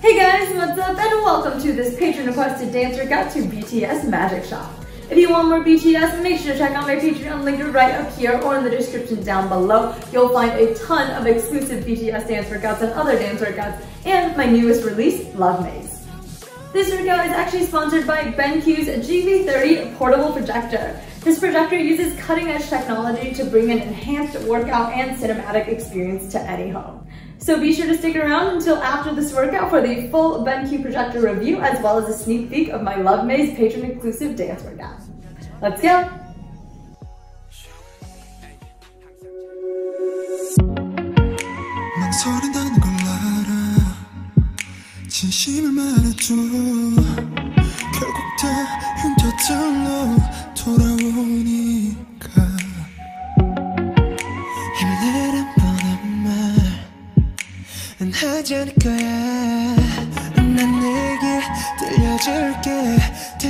Hey guys, what's up, and welcome to this patron requested dance workout to BTS Magic Shop. If you want more BTS, make sure to check out my Patreon link right up here or in the description down below. You'll find a ton of exclusive BTS dance workouts and other dance workouts, and my newest release, Love Maze. This workout is actually sponsored by BenQ's GV30 portable projector. This projector uses cutting-edge technology to bring an enhanced workout and cinematic experience to any home. So be sure to stick around until after this workout for the full BenQ projector review, as well as a sneak peek of my Love Maze patron-exclusive dance workout. Let's go! 하지 않을 거야 난 내게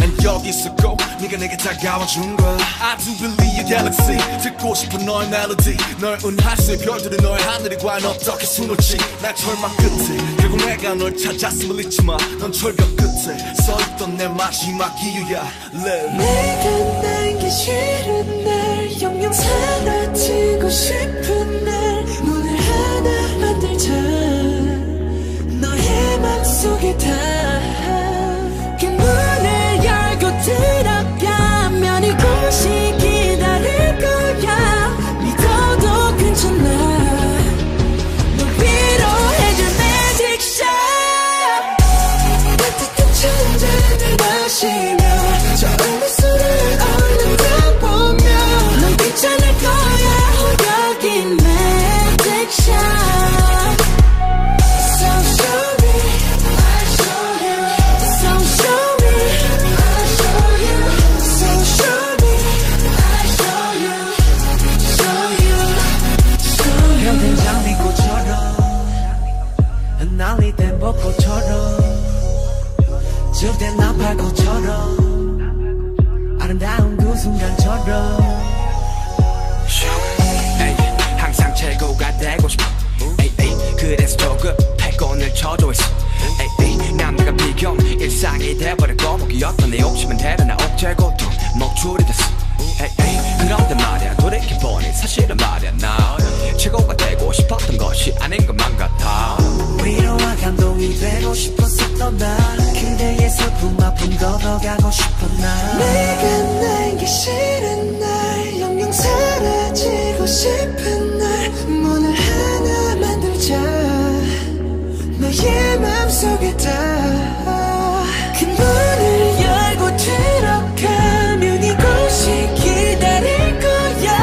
난 여기 있었고 네가 내게 다가와준 거야 I do believe your galaxy 듣고 싶은 너의 멜로디 널 은하수의 별들은 너의 하늘이 과연 어떻게 수놓지 날 절망 끝에 결국 내가 널 찾았음을 잊지마 넌 절벽 끝에 서있던 내 마지막 이유야 Live 내가 날기 싫은 날 영영 사라지고 싶은 날 문을 하나 만들자 속에 다 그 문을 열고 들어가면 이곳이 기다릴 거야 믿어도 괜찮아 널 위로해줄 Magic Shop 따뜻한 천장을 마시며 저 음료수를 얼른 다 보며 넌 괜찮을 거야 여기 Magic Shop 항상 최고가 되고 싶어 그래서 조급해 끈을 쳐줘 있어 남들과 비교 일상이 돼버린 거북이였던 내 욕심은 대단한 억제 고통 목줄이 됐어 그런데 말이야 돌이켜보니 사실은 말이야 나 최고가 되고 싶었던 것이 아닌 것만 같아 위로와 감동이 되고 싶었었던 나 그대의 슬픔 아픔 걷어가고 싶었나 내가 날기 싫은 날 영영 사라지고 싶은 날 문을 하나 만들자 너의 맘속에 다 그 문을 열고 들어가면 이곳이 기다릴 거야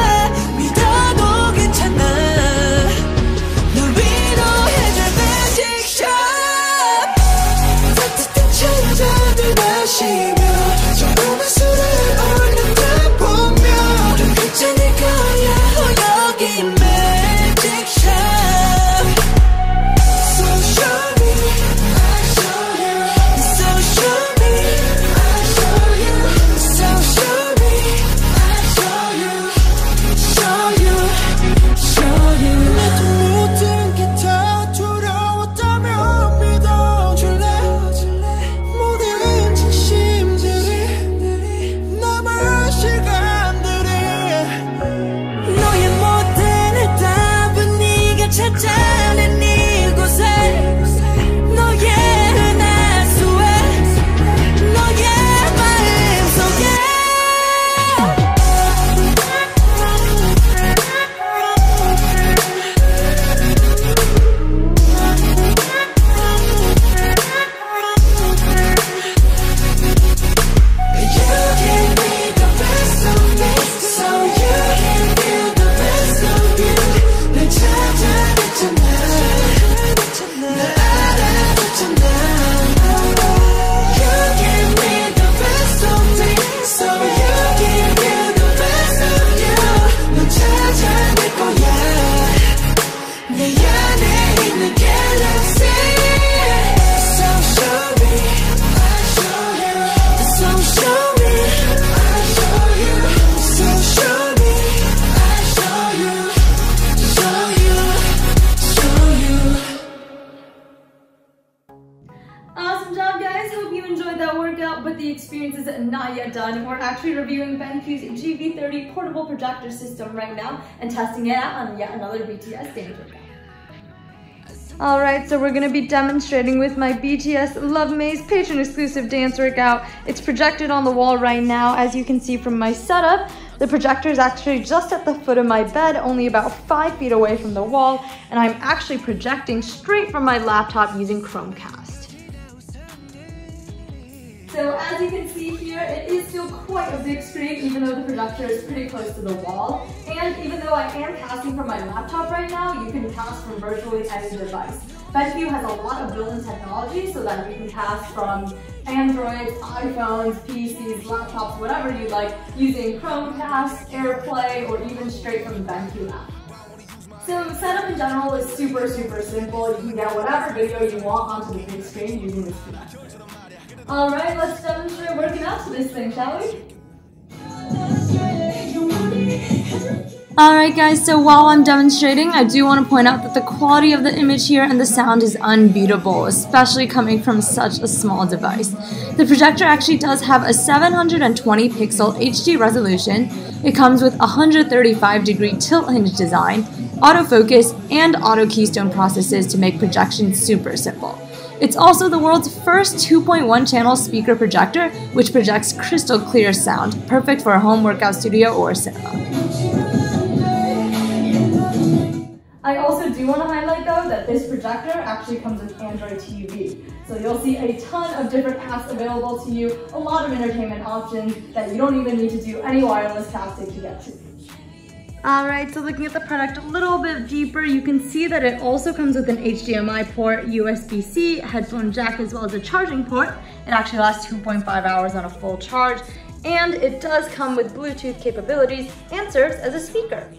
now, but the experience is not yet done. We're actually reviewing BenQ's GV30 portable projector system right now and testing it out on yet another BTS danger. Alright, so we're going to be demonstrating with my BTS Love Maze Patreon exclusive dance workout. It's projected on the wall right now, as you can see from my setup. The projector is actually just at the foot of my bed, only about 5 feet away from the wall, and I'm actually projecting straight from my laptop using Chromecast. So as you can see here, it is still quite a big screen, even though the projector is pretty close to the wall. And even though I am casting from my laptop right now, you can cast from virtually any device. BenQ has a lot of built-in technology so that you can cast from Androids, iPhones, PCs, laptops, whatever you like, using Chromecast, AirPlay, or even straight from the BenQ app. So setup in general is super simple. You can get whatever video you want onto the big screen using this projector. Alright, let's demonstrate working out to this thing, shall we? Alright guys, so while I'm demonstrating, I do want to point out that the quality of the image here and the sound is unbeatable, especially coming from such a small device. The projector actually does have a 720 pixel HD resolution. It comes with 135 degree tilt hinge design, autofocus, and auto keystone processes to make projection super simple. It's also the world's first 2.1 channel speaker projector, which projects crystal clear sound, perfect for a home workout studio or cinema. I also do want to highlight though that this projector actually comes with Android TV. So you'll see a ton of different apps available to you, a lot of entertainment options that you don't even need to do any wireless casting to get to. Alright, so looking at the product a little bit deeper, you can see that it also comes with an HDMI port, USB-C, headphone jack, as well as a charging port. It actually lasts 2.5 hours on a full charge, and it does come with Bluetooth capabilities and serves as a speaker.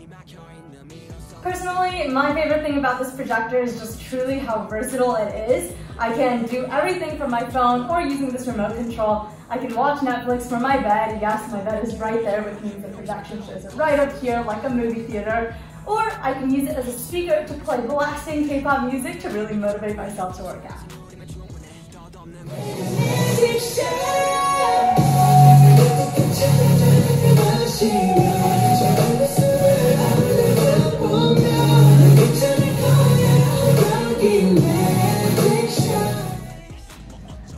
Personally, my favorite thing about this projector is just truly how versatile it is. I can do everything from my phone or using this remote control. I can watch Netflix from my bed. Yes, my bed is right there with me. The projection shows it right up here like a movie theater. Or I can use it as a speaker to play blasting K-pop music to really motivate myself to work out.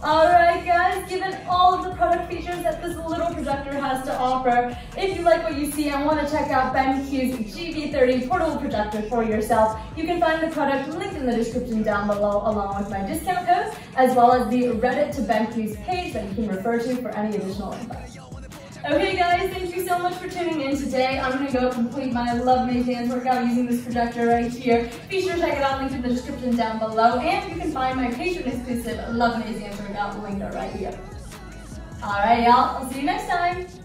Alright guys, given all of the product features that this little projector has to offer, if you like what you see and want to check out BenQ's GV30 portable projector for yourself, you can find the product linked in the description down below along with my discount code, as well as the Reddit to BenQ's page that you can refer to for any additional info. Okay guys, thank you so much for tuning in today. I'm going to go complete my Love Maze dance workout using this projector right here. Be sure to check it out, linked in the description down below, and you can find my Patreon exclusive Love Maze dance workout linked right here. Alright y'all, I'll see you next time!